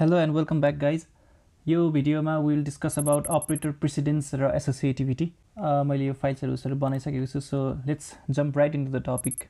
Hello and welcome back, guys. यो भिडियोमा we'll discuss about operator precedence र associativity. मैले यो फाइल्सहरु बनाइसकेको छु, so let's jump right into the topic.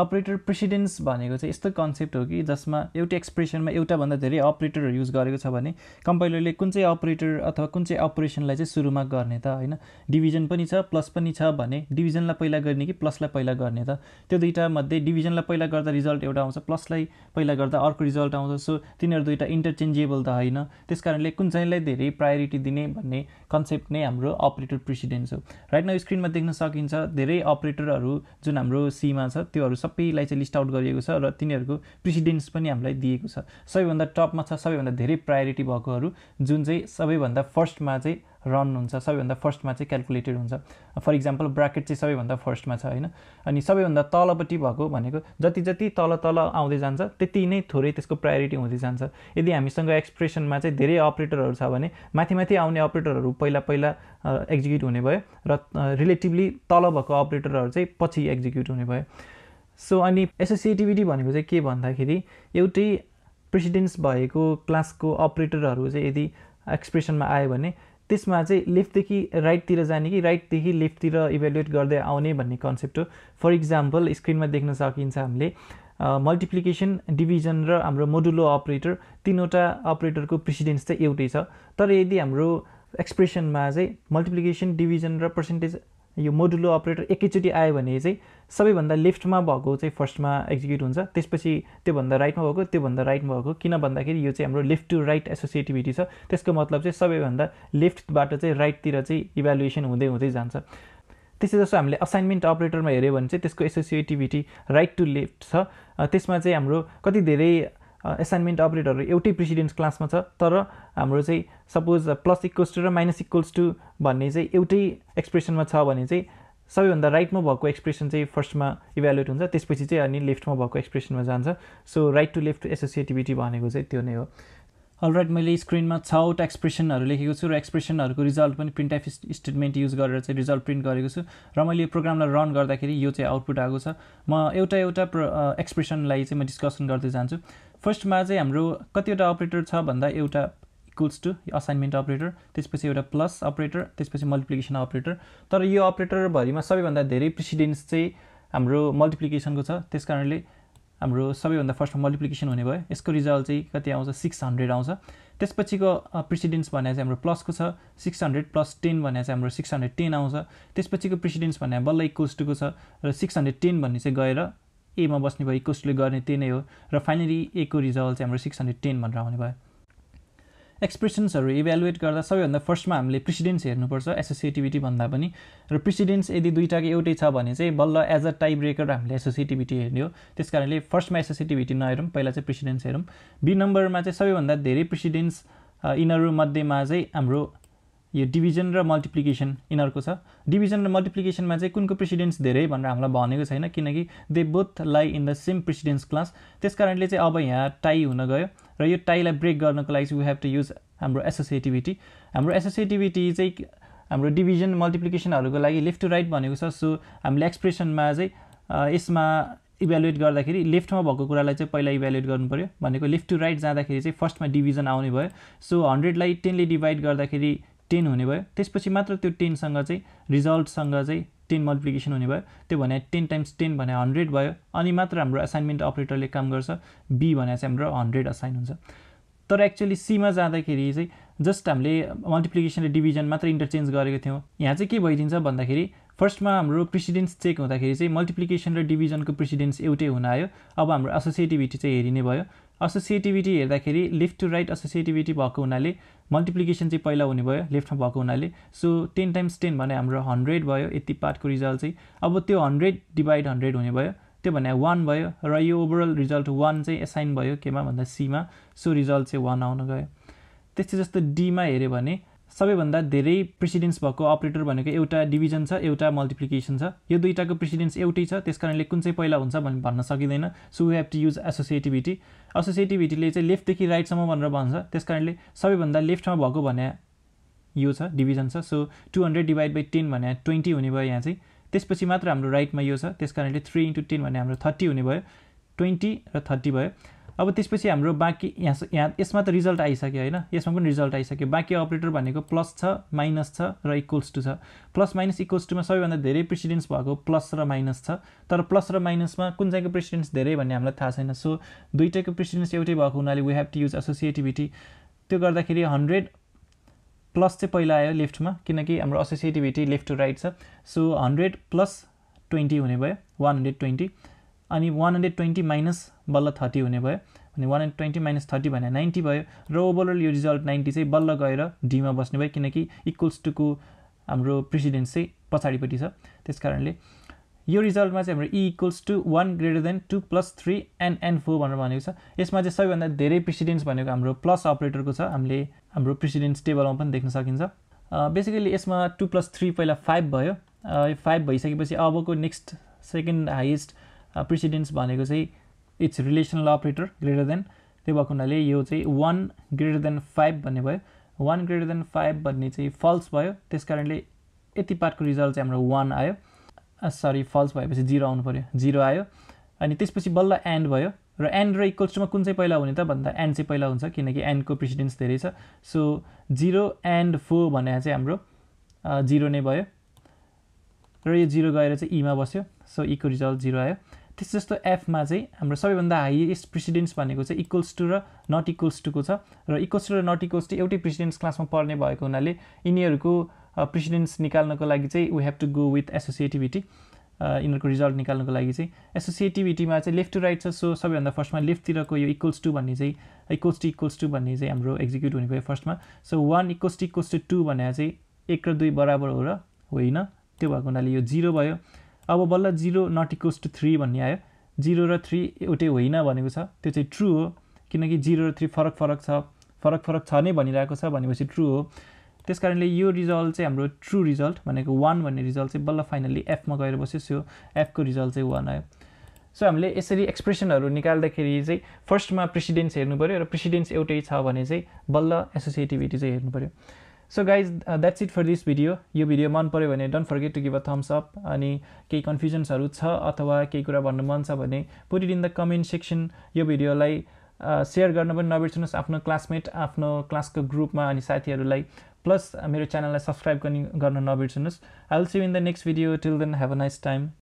Operator precedence भनेको चाहिँ यस्तो कन्सेप्ट हो कि जसमा एउटा एक्सप्रेसनमा एउटा भन्दा धेरै अपरेटर युज गरेको छ भने कम्पाइलरले कुन चाहिँ अपरेटर अथवा कुन चाहिँ अपरेसनलाई चाहिँ सुरुमा गर्ने त, हैन? डिभिजन पनि छ, प्लस पनि छ भने डिभिजनलाई पहिला गर्ने कि प्लसलाई पहिला गर्ने त? त्यो दुईटा मध्ये डिभिजनलाई पहिला गर्दा रिजल्ट एउटा आउँछ, प्लसलाई पहिला गर्दा अर्को रिजल्ट आउँछ, सो तिनीहरु दुईटा इन्टरचेन्जेबल त हैन। त्यसकारणले कुन चाहिँलाई धेरै प्रायोरिटी दिने भन्ने कन्सेप्ट नै हाम्रो अपरेटर प्रेसिडेन्स हो। राइट नाउ स्क्रिनमा देख्न सकिन्छ धेरै अपरेटरहरु जुन हाम्रो सी मा छ त्योहरु सबैलाई चाहिँ लिस्ट आउट गरिएको छ र तिनीहरुको प्रेसिडेन्स पनि हामीलाई दिएको छ। सबैभन्दा टपमा छ सबैभन्दा धेरै प्रायोरिटी भएकोहरु जुन चाहिँ सबैभन्दा फर्स्टमा चाहिँ रन हुन्छ, सबैभन्दा फर्स्टमा चाहिँ क्याल्कुलेटेड हुन्छ। फर एक्जाम्पल ब्र्याकेट चाहिँ सबैभन्दा फर्स्टमा छ, हैन? अनि सबैभन्दा तलपट्टि भएको भनेको जति जति तल तल आउँदै जान्छ त्यति नै थोरै त्यसको प्रायोरिटी हुँदै जान्छ। यदि हामीसँग एक्सप्रेसनमा चाहिँ धेरै अपरेटरहरु छ भने माथि माथि आउने अपरेटरहरु पहिला पहिला एक्जिक्युट हुने भयो र रिलेटिभली तल भएको अपरेटरहरु चाहिँ पछि एक्जिक्युट हुने भयो। सो अनि एसोसिएटिभिटी भनेको चाहिँ के भन्दाखेरि एउटै प्रेसिडेन्स भएको क्लासको अपरेटरहरु चाहिँ यदि एक्सप्रेसनमा आयो भने त्यसमा चाहिँ लेफ्ट देखि राइट तिर जाने कि राइट देखि लेफ्ट तिर इभ्यालुएट गर्दै आउने भन्ने कन्सेप्ट हो। फर एक्जाम्पल स्क्रिनमा देख्न सकिन्छ हामीले मल्टिप्लिकेसन, डिभिजन र हाम्रो मोडुलो अपरेटर, तीनवटा अपरेटरको प्रेसिडेन्स चाहिँ एउटै छ। तर यदि हाम्रो एक्सप्रेसनमा चाहिँ मल्टिप्लिकेसन, डिभिजन र पर्सेन्टेज यो मोडुलो अपरेटर एकैचोटी आयो भने चाहिँ सबैभन्दा लेफ्टमा भएको चाहिँ फर्स्टमा एक्जिक्युट हुन्छ, त्यसपछि त्योभन्दा राइटमा भएको त्योभन्दा राइटमा भएको। किन भन्दाखेरि यो चाहिँ हाम्रो लेफ्ट टु राइट एसोसिएटिभिटी छ। त्यसको मतलब चाहिँ सबैभन्दा लेफ्टबाट चाहिँ राइटतिर चाहिँ इभ्यालुएसन हुँदै हुँदै जान्छ। त्यसै जस्तो हामीले असाइनमेन्ट अपरेटरमा हेर्यो भने चाहिँ त्यसको एसोसिएटिभिटी राइट टु लेफ्ट छ। त्यसमा चाहिँ हाम्रो कति धेरै असाइनमेन्ट अपरेटरहरु एउटै प्रेसिडेन्स क्लासमा छ, तर हाम्रो चाहिँ सपोज प्लस इक्वल्स टु र माइनस इक्वल्स टु भन्ने चाहिँ एउटै एक्सप्रेसनमा छ भने चाहिँ सबैभन्दा राइटमा भएको एक्सप्रेसन चाहिँ फर्स्टमा इभ्यालुएट हुन्छ, त्यसपछि चाहिँ अनि लेफ्टमा भएको एक्सप्रेसनमा जान्छ। So right to left associativity भनेको चाहिँ त्यो नै हो। अलराइट, मैले स्क्रिनमा 6 वटा एक्सप्रेसनहरु लेखेको छु र एक्सप्रेसनहरुको रिजल्ट पनि प्रिन्टएफ स्टेटमेन्ट युज गरेर चाहिँ रिजल्ट प्रिन्ट गरेको छु र मैले यो प्रोग्रामलाई रन गर्दाखेरि यो चाहिँ आउटपुट आएको छ। म एउटा एउटा एक्सप्रेसनलाई चाहिँ म डिस्कसन गर्दै जान्छु। फर्स्टमा चाहिँ हाम्रो कतिवटा अपरेटर छ भन्दा एउटा इक्वल्स टु असाइनमेन्ट अपरेटर, त्यसपछि एउटा प्लस अपरेटर, त्यसपछि मल्टिप्लिकेसन अपरेटर। तर यो अपरेटर भरिमा सबैभन्दा धेरै प्रेसिडेन्स चाहिँ हाम्रो मल्टिप्लिकेसनको छ, त्यसकारणले हाम्रो सबैभन्दा फर्स्टमा मल्टिप्लिकेसन हुने भयो। यसको रिजल्ट चाहिँ कति आउँछ, 600 आउँछ। त्यसपछिको प्रेसिडेन्स भने चाहिँ हाम्रो प्लसको छ, 600 प्लस 10 भने चाहिँ हाम्रो 610 आउँछ। त्यसपछिको प्रेसिडेन्स भने बल्ल इक्वल्स टुको छ र 610 भन्ने चाहिँ गएर ए मा बस्ने भयो, इक्वल्सले गर्ने त्यही नै हो र फाइनली ए को रिजल्ट चाहिँ हाम्रो 610 भनेर आउने भयो। एक्सप्रेसन्सहरु इभ्यालुएट गर्दा सबैभन्दा फर्स्टमा हामीले प्रेसिडेन्स हेर्नुपर्छ एसोसिएटिभिटी भन्दा पनि, र प्रेसिडेन्स यदि दुईटाको एउटै छ भने चाहिँ बल्ल एज अ टाइ ब्रेकर हामीले एसोसिएटिभिटी हेर्ने हो। त्यसकारणले फर्स्टमा एसोसिएटिभिटी नहेरौं, पहिला चाहिँ प्रेसिडेन्स हेरौं। बी नम्बरमा चाहिँ सबैभन्दा धेरै प्रेसिडेन्स यिनहरु मध्येमा चाहिँ हाम्रो यो डिभिजन र मल्टिप्लिकेसन यिनहरुको छ। डिभिजन र मल्टिप्लिकेसनमा चाहिँ कुनको प्रेसिडेन्स धेरै भनेर हामीलाई भनेको छैन, किनकि दे बोथ लाई in the same precedence class. त्यसकारणले चाहिँ अब यहाँ टाई हुन गयो र यो टाईलाई ब्रेक गर्नको लागि वी हेभ टु युज हाम्रो एसोसिएटिभिटी। हाम्रो एसोसिएटिभिटी चाहिँ हाम्रो डिभिजन मल्टिप्लिकेसनहरुको लागि लेफ्ट टु राइट भनेको छ, सो हामीले एक्सप्रेसनमा चाहिँ यसमा इभ्यालुएट गर्दाखेरि लेफ्टमा भएको कुरालाई चाहिँ पहिला इभ्यालुएट गर्नु पर्यो भनेको लेफ्ट टु राइट जाँदाखेरि चाहिँ फर्स्टमा डिभिजन आउने भयो। सो 100 लाई 10 ले डिवाइड गर्दाखेरि 10 हुने भयो, त्यसपछि मात्र त्यो 10 सँग चाहिँ रिजल्ट सँग चाहिँ 10 मल्टिप्लिकेसन हुने भयो। त्यो भने 10 × 10 भने 100 भयो, अनि मात्र हाम्रो असाइनमेन्ट अपरेटरले काम गर्छ। बी भने चाहिँ हाम्रो 100 असाइन हुन्छ। तर एक्चुअली सी मा जाँदाखेरि चाहिँ जस्ट हामीले मल्टिप्लिकेसन र डिभिजन मात्र इन्टरचेन्ज गरेको थियौं। यहाँ चाहिँ के भइदिन्छ भन्दाखेरि फर्स्टमा हाम्रो प्रेसिडेन्स चेक हुँदाखेरि चाहिँ मल्टिप्लिकेसन र डिभिजनको प्रेसिडेन्स एउटै हुन आयो। अब हाम्रो एसोसिएटिभिटी चाहिँ हेरिने भयो। एसोसिएटिभिटी हेर्दाखेरि लेफ्ट टु राइट एसोसिएटिभिटी भएको हुनाले मल्टिप्लिकेसन चाहिँ पहिला हुने भयो लेफ्टमा भएको हुनाले। सो 10 × 10 भने हाम्रो 100 भयो, यति पार्टको रिजल्ट चाहिँ। अब त्यो 100 / 100 हुने भयो, त्यो भने 1 भयो र यो ओभरअल रिजल्ट 1 चाहिँ असाइन भयो केमा भन्दा सी मा। सो रिजल्ट चाहिँ 1 आउन गयो। त्यस्तै जस्तो डी मा हेर्यो भने सबैभन्दा धेरै प्रेसिडेन्स भएको अपरेटर भनेको एउटा डिभिजन छ, एउटा मल्टिप्लिकेसन छ। यो दुईटाको प्रेसिडेन्स एउटै छ, त्यसकारणले कुन चाहिँ पहिला हुन्छ भन्न सकिदैन। So we have to use associativity. एसोसिएटिभिटीले चाहिँ लेफ्ट देखि राइट सम्म भनेर भन्छ, त्यसकारणले सबैभन्दा लेफ्टमा भएको भने यो छ, डिभिजन छ। सो 200 / 10 भने 20 हुने भयो यहाँ चाहिँ। त्यसपछि मात्र हाम्रो राइटमा यो छ, त्यसकारणले 3 × 10 भने हाम्रो 30 हुने भयो, 20 र 30 भयो। अब त्यसपछि हाम्रो बाकी यहाँ यहाँ यसमा त रिजल्ट आइसक्यो हैन यसमा पनि रिजल्ट आइसक्यो बाकी अपरेटर भनेको प्लस छ माइनस छ र इक्वल्स टु छ प्लस माइनस इक्वल्स टु मा सबैभन्दा धेरै प्रेसिडेन्स भएको प्लस र माइनस छ तर प्लस र माइनसमा कुन चाहिँको प्रेसिडेन्स धेरै भन्ने हामीलाई थाहा छैन सो दुईटैको प्रेसिडेन्स एउटै भएको हुनाले we have to use associativity त्यो गर्दाखेरि 100 प्लस चाहिँ पहिला आयो लेफ्टमा किनकि हाम्रो एसोसिएटिभिटी लेफ्ट टु राइट छ सो 100 प्लस 20 हुने भयो 120 अनि 120 माइनस बल्ल 30 हुने भयो अनि 120 माइनस 30 भने 90 भयो र ओभरअल यो रिजल्ट 90 चाहिँ बल्ल गएर डी मा बस्ने भयो किनकि इक्वल्स टु को हाम्रो प्रेसिडेन्स चाहिँ पछाडीपटि छ त्यसकारणले यो रिजल्टमा चाहिँ हाम्रो e equals to 1 greater than 2 प्लस 3 एन्ड एन्ड 4 भनेर भनेको छ यसमा चाहिँ सबैभन्दा धेरै प्रेसिडेन्स भनेको हाम्रो प्लस अपरेटरको छ हामीले हाम्रो प्रेसिडेन्स टेबलमा पनि देख्न सकिन्छ बेसिकली यसमा 2 प्लस 3 पहिला 5 भयो 5 भइसकेपछि अबको नेक्स्ट सेकेन्ड हाईएस्ट प्रेसिडेन्स भनेको चाहिँ it's relational operator greater than त्यो भएको हुनाले यो चाहिँ 1 ग्रेटर देन 5 भन्ने भयो 1 ग्रेटर देन 5 भन्ने चाहिँ फल्स भयो त्यसकारणले यति पार्टको रिजल्ट चाहिँ हाम्रो 1 आयो सरी फल्स भएपछि 0 आउनु पर्यो 0 आयो अनि त्यसपछि बल्ल एन्ड भयो र एन्ड र इक्वल्स टुमा कुन चाहिँ पहिला हुने त भन्दा एन्ड चाहिँ पहिला हुन्छ किनकि एन्ड को प्रेसिडेन्स धेरै छ सो 0 एन्ड 4 भने चाहिँ हाम्रो 0 नै भयो र यो 0 गएर चाहिँ e मा बस्यो सो e को रिजल्ट 0 आयो त्यस जस्तो f मा चाहिँ हाम्रो सबैभन्दा हाईएस्ट प्रेसिडेन्स भनेको चाहिँ इक्वल्स टु र नट इक्वल्स टु को छ र इक्वल्स टु र नट इक्वल्स टु एउटै प्रेसिडेन्स क्लासमा पर्ने भएको हुनाले यिनीहरुको प्रेसिडेन्स निकाल्नको लागि चाहिँ we have to go with associativity यिनीहरुको रिजल्ट निकाल्नको लागि चाहिँ एसोसिएटिभिटीमा चाहिँ लेफ्ट टु राइट छ सो सबैभन्दा फर्स्टमा लेफ्ट तिरको यो इक्वल्स टु भन्ने चाहिँ इक्वल्स टु भन्ने चाहिँ हाम्रो एक्जिक्युट हुने भयो फर्स्टमा सो 1 इक्वल्स टु 2 भने चाहिँ 1 र 2 बराबर हो र होइन त्यो भएको हुनाले यो 0 भयो अब बल्ल 0 नॉट इक्वल्स टु 3 भन्ने आयो 0 र 3 एउटै होइन भनेको छ त्यो चाहिँ ट्रू हो किनकि 0 र 3 फरक फरक छ नै भनिरहेको छ भनेपछि ट्रू हो त्यसकारणले यो रिजल्ट चाहिँ हाम्रो ट्रू रिजल्ट भनेको 1 भन्ने रिजल्ट चाहिँ बल्ल फाइनली f मा गएर बस्यो सो f को रिजल्ट चाहिँ 1 आयो सो हामीले यसरी एक्सप्रेसनहरु निकाल्दाखेरि चाहिँ फर्स्टमा प्रेसिडेन्स हेर्नु पर्यो र प्रेसिडेन्स एउटै छ भने चाहिँ बल्ल एसोसिएटिभिटी चाहिँ हेर्नु पर्यो So guys, that's it for this video. यो भिडियो मन पर्यो भने don't forget to give a thumbs up अनि केही कन्फ्युजन्सहरु छ अथवा केही कुरा भन्नु मन छ भने put it in the comment section. यो भिडियोलाई शेयर गर्न पनि नबिर्सनुहोस् आफ्नो क्लासमेट आफ्नो क्लासको ग्रुपमा अनि साथीहरुलाई प्लस मेरो च्यानललाई सब्स्क्राइब गर्न नबिर्सनुहोस्. I will see you in the next video. Till then, have a nice time.